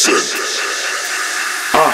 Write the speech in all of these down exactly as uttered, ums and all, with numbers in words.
Listen. Ow.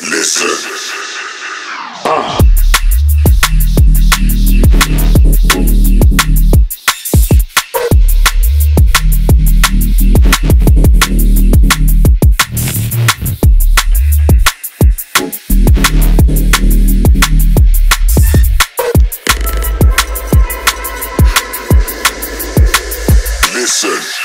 Listen. Ah. Listen.